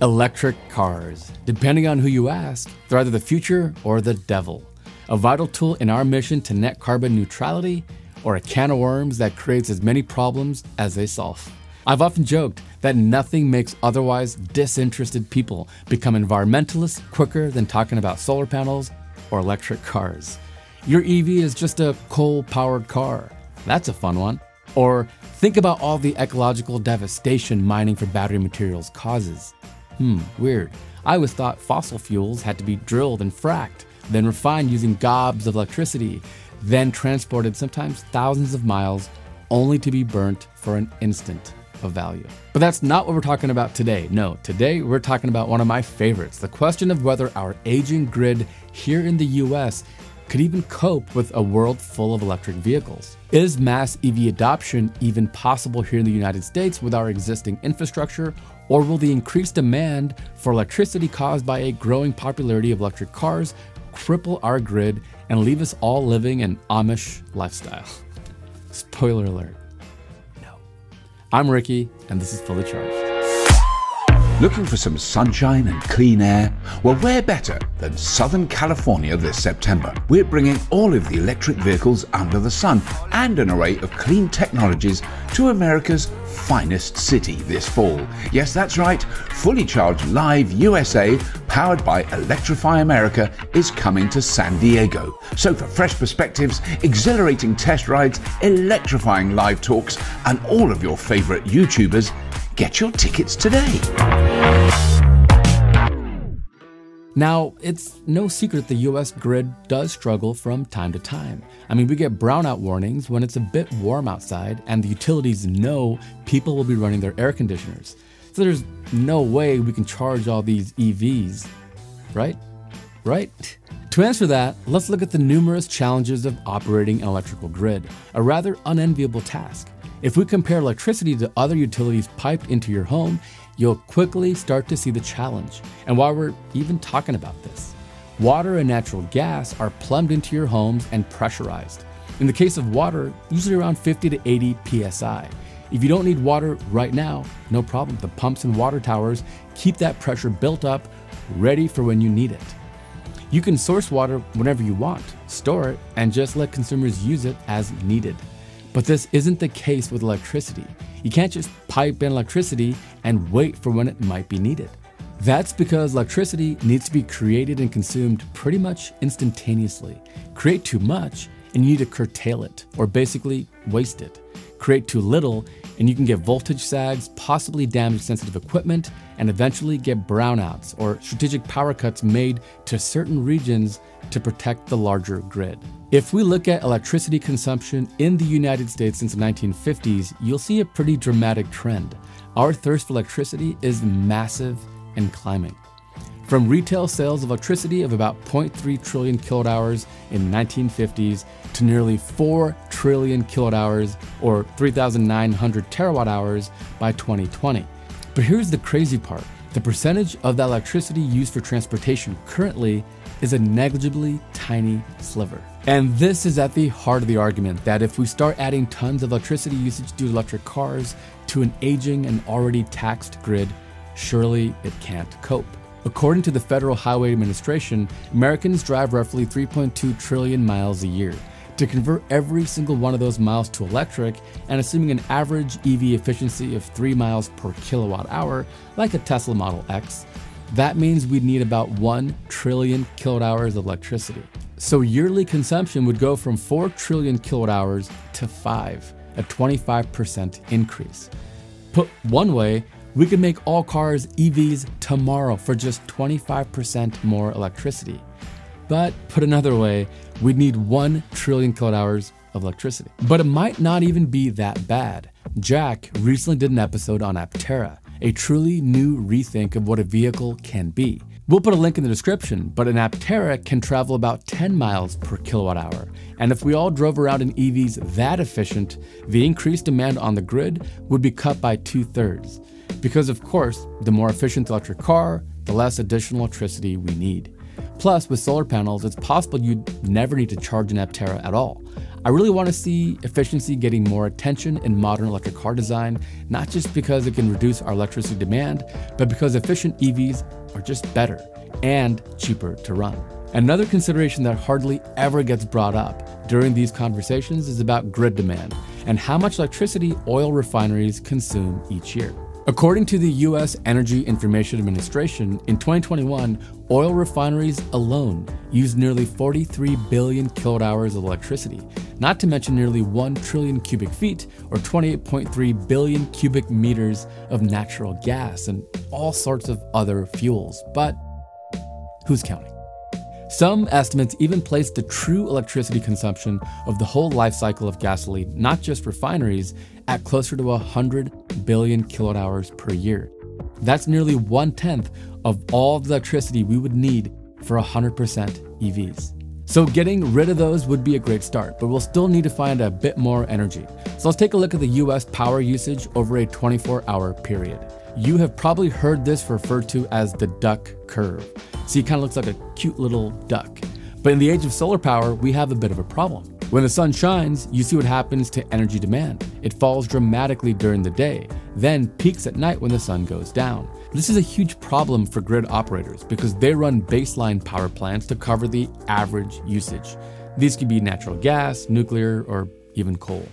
Electric cars. Depending on who you ask, they're either the future or the devil. A vital tool in our mission to net carbon neutrality, or a can of worms that creates as many problems as they solve. I've often joked that nothing makes otherwise disinterested people become environmentalists quicker than talking about solar panels or electric cars. Your EV is just a coal-powered car. That's a fun one. Or think about all the ecological devastation mining for battery materials causes. Weird. I always thought fossil fuels had to be drilled and fracked, then refined using gobs of electricity, then transported sometimes thousands of miles only to be burnt for an instant of value. But that's not what we're talking about today. No, today we're talking about one of my favorites, the question of whether our aging grid here in the US could even cope with a world full of electric vehicles. Is mass EV adoption even possible here in the United States with our existing infrastructure, or will the increased demand for electricity caused by a growing popularity of electric cars cripple our grid and leave us all living an Amish lifestyle? Spoiler alert, no. I'm Ricky, and this is Fully Charged. Looking for some sunshine and clean air? Well, where better than Southern California this September? We're bringing all of the electric vehicles under the sun and an array of clean technologies to America's finest city this fall. Yes, that's right. Fully Charged Live USA, powered by Electrify America, is coming to San Diego. So for fresh perspectives, exhilarating test rides, electrifying live talks, and all of your favorite YouTubers, get your tickets today. Now, it's no secret the US grid does struggle from time to time. I mean, we get brownout warnings when it's a bit warm outside, and the utilities know people will be running their air conditioners. So there's no way we can charge all these EVs, right? Right? To answer that, let's look at the numerous challenges of operating an electrical grid, a rather unenviable task. If we compare electricity to other utilities piped into your home, you'll quickly start to see the challenge. And while we're even talking about this, water and natural gas are plumbed into your homes and pressurized. In the case of water, usually around 50 to 80 PSI. If you don't need water right now, no problem. The pumps and water towers keep that pressure built up, ready for when you need it. You can source water whenever you want, store it, and just let consumers use it as needed. But this isn't the case with electricity. You can't just pipe in electricity and wait for when it might be needed. That's because electricity needs to be created and consumed pretty much instantaneously. Create too much and you need to curtail it, or basically waste it. Create too little and you can get voltage sags, possibly damage sensitive equipment, and eventually get brownouts or strategic power cuts made to certain regions to protect the larger grid. If we look at electricity consumption in the United States since the 1950s, you'll see a pretty dramatic trend. Our thirst for electricity is massive and climbing. From retail sales of electricity of about 0.3 trillion kilowatt hours in the 1950s to nearly 4 trillion kilowatt hours, or 3,900 terawatt hours by 2020. But here's the crazy part. The percentage of that electricity used for transportation currently is a negligibly tiny sliver. And this is at the heart of the argument that if we start adding tons of electricity usage due to electric cars to an aging and already taxed grid, surely it can't cope. According to the Federal Highway Administration, Americans drive roughly 3.2 trillion miles a year. To convert every single one of those miles to electric, and assuming an average EV efficiency of 3 miles per kilowatt hour, like a Tesla Model X, that means we'd need about 1 trillion kilowatt hours of electricity. So yearly consumption would go from 4 trillion kilowatt hours to 5, a 25% increase. Put one way, we could make all cars EVs tomorrow for just 25% more electricity. But put another way, we'd need 1 trillion kilowatt hours of electricity. But it might not even be that bad. Jack recently did an episode on Aptera, a truly new rethink of what a vehicle can be. We'll put a link in the description, but an Aptera can travel about 10 miles per kilowatt hour. And if we all drove around in EVs that efficient, the increased demand on the grid would be cut by 2/3. Because of course, the more efficient the electric car, the less additional electricity we need. Plus, with solar panels, it's possible you'd never need to charge an Aptera at all. I really want to see efficiency getting more attention in modern electric car design, not just because it can reduce our electricity demand, but because efficient EVs are just better and cheaper to run. Another consideration that hardly ever gets brought up during these conversations is about grid demand and how much electricity oil refineries consume each year. According to the U.S. Energy Information Administration, in 2021, oil refineries alone used nearly 43 billion kilowatt-hours of electricity, not to mention nearly 1 trillion cubic feet or 28.3 billion cubic meters of natural gas and all sorts of other fuels. But who's counting? Some estimates even place the true electricity consumption of the whole life cycle of gasoline, not just refineries, at closer to 100 billion kilowatt-hours per year. That's nearly 1/10 of all the electricity we would need for 100% EVs. So getting rid of those would be a great start, but we'll still need to find a bit more energy. So let's take a look at the US power usage over a 24-hour period. You have probably heard this referred to as the duck curve. See, it kind of looks like a cute little duck. But in the age of solar power, we have a bit of a problem. When the sun shines, you see what happens to energy demand. It falls dramatically during the day, then peaks at night when the sun goes down. This is a huge problem for grid operators because they run baseline power plants to cover the average usage. These could be natural gas, nuclear, or even coal.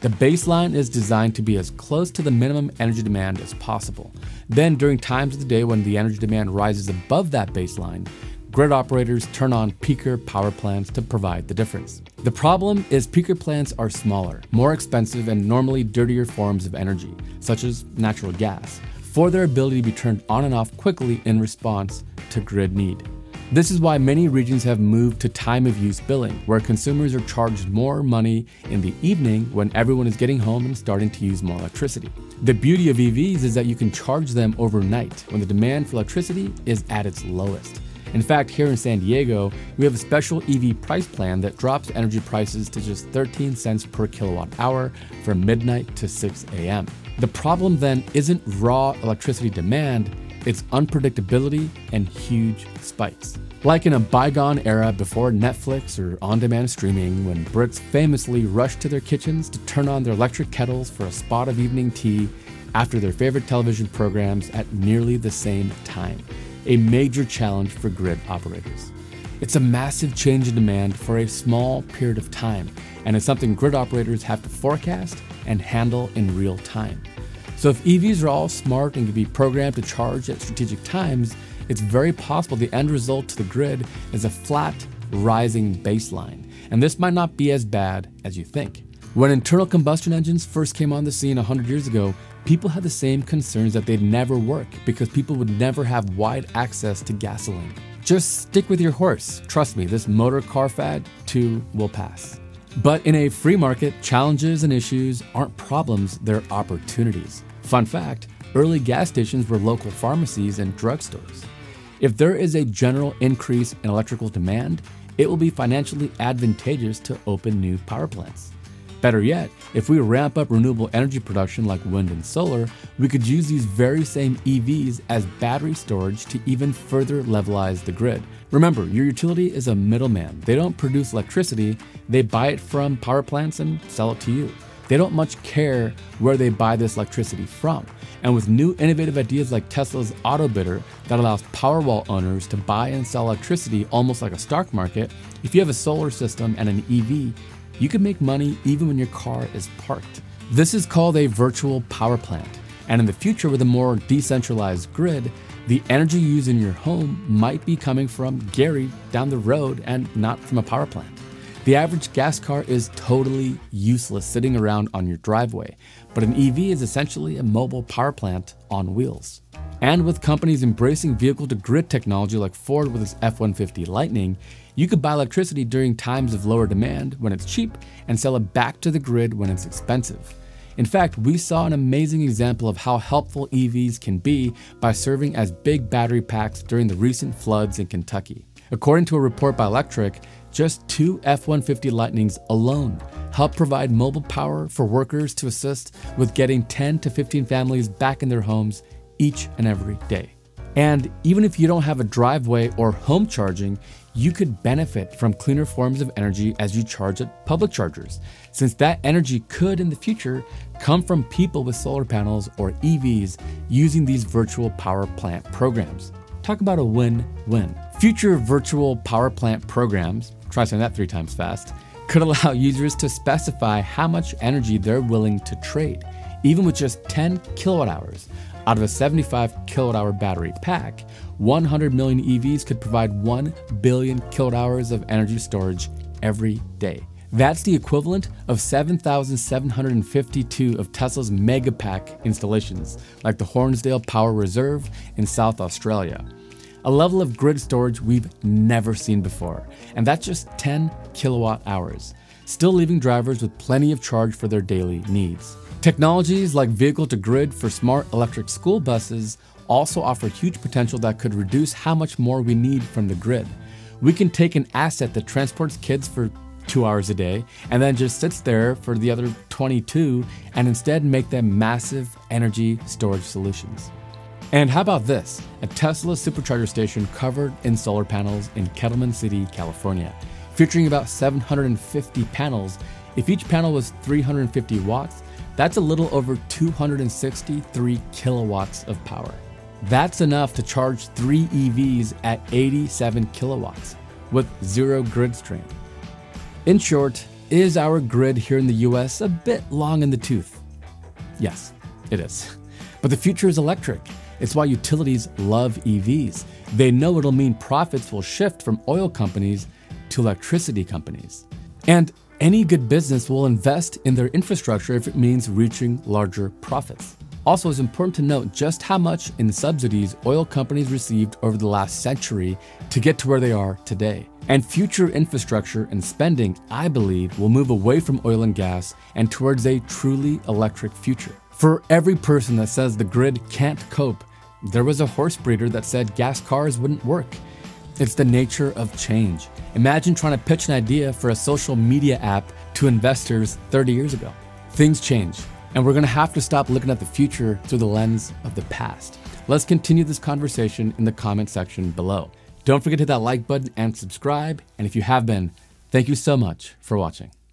The baseline is designed to be as close to the minimum energy demand as possible. Then during times of the day when the energy demand rises above that baseline, grid operators turn on peaker power plants to provide the difference. The problem is peaker plants are smaller, more expensive, and normally dirtier forms of energy, such as natural gas, for their ability to be turned on and off quickly in response to grid need. This is why many regions have moved to time-of-use billing, where consumers are charged more money in the evening when everyone is getting home and starting to use more electricity. The beauty of EVs is that you can charge them overnight when the demand for electricity is at its lowest. In fact, here in San Diego, we have a special EV price plan that drops energy prices to just 13 cents per kilowatt hour from midnight to 6 a.m. The problem then isn't raw electricity demand, its unpredictability and huge spikes. Like in a bygone era before Netflix or on-demand streaming, when Brits famously rushed to their kitchens to turn on their electric kettles for a spot of evening tea after their favorite television programs at nearly the same time, a major challenge for grid operators. It's a massive change in demand for a small period of time, and it's something grid operators have to forecast and handle in real time. So if EVs are all smart and can be programmed to charge at strategic times, it's very possible the end result to the grid is a flat, rising baseline. And this might not be as bad as you think. When internal combustion engines first came on the scene 100 years ago, people had the same concerns that they'd never work because people would never have wide access to gasoline. Just stick with your horse. Trust me, this motor car fad too will pass. But in a free market, challenges and issues aren't problems, they're opportunities. Fun fact, early gas stations were local pharmacies and drugstores. If there is a general increase in electrical demand, it will be financially advantageous to open new power plants. Better yet, if we ramp up renewable energy production like wind and solar, we could use these very same EVs as battery storage to even further levelize the grid. Remember, your utility is a middleman. They don't produce electricity, they buy it from power plants and sell it to you. They don't much care where they buy this electricity from. And with new innovative ideas like Tesla's Autobidder that allows Powerwall owners to buy and sell electricity almost like a stock market, if you have a solar system and an EV, you can make money even when your car is parked. This is called a virtual power plant. And in the future, with a more decentralized grid, the energy used in your home might be coming from Gary down the road and not from a power plant. The average gas car is totally useless sitting around on your driveway, but an EV is essentially a mobile power plant on wheels. And with companies embracing vehicle-to-grid technology like Ford with its F-150 Lightning, you could buy electricity during times of lower demand when it's cheap and sell it back to the grid when it's expensive. In fact, we saw an amazing example of how helpful EVs can be by serving as big battery packs during the recent floods in Kentucky. According to a report by Electric, just 2 F-150 Lightnings alone help provide mobile power for workers to assist with getting 10 to 15 families back in their homes each and every day. And even if you don't have a driveway or home charging, you could benefit from cleaner forms of energy as you charge at public chargers, since that energy could in the future come from people with solar panels or EVs using these virtual power plant programs. Talk about a win-win. Future virtual power plant programs, try saying that 3 times fast, could allow users to specify how much energy they're willing to trade, even with just 10 kilowatt hours. Out of a 75 kilowatt hour battery pack, 100 million EVs could provide 1 billion kilowatt hours of energy storage every day. That's the equivalent of 7,752 of Tesla's Megapack installations, like the Hornsdale Power Reserve in South Australia. A level of grid storage we've never seen before, and that's just 10 kilowatt hours, still leaving drivers with plenty of charge for their daily needs. Technologies like vehicle-to-grid for smart electric school buses also offer huge potential that could reduce how much more we need from the grid. We can take an asset that transports kids for 2 hours a day and then just sits there for the other 22 and instead make them massive energy storage solutions. And how about this? A Tesla supercharger station covered in solar panels in Kettleman City, California, featuring about 750 panels. If each panel was 350 watts, that's a little over 263 kilowatts of power. That's enough to charge 3 EVs at 87 kilowatts with zero grid strain. In short, is our grid here in the US a bit long in the tooth? Yes, it is. But the future is electric. It's why utilities love EVs. They know it'll mean profits will shift from oil companies to electricity companies. And any good business will invest in their infrastructure if it means reaching larger profits. Also, it's important to note just how much in subsidies oil companies received over the last century to get to where they are today. And future infrastructure and spending, I believe, will move away from oil and gas and towards a truly electric future. For every person that says the grid can't cope, there was a horse breeder that said gas cars wouldn't work. It's the nature of change. Imagine trying to pitch an idea for a social media app to investors 30 years ago. Things change, and we're gonna have to stop looking at the future through the lens of the past. Let's continue this conversation in the comment section below. Don't forget to hit that like button and subscribe. And if you have been, thank you so much for watching.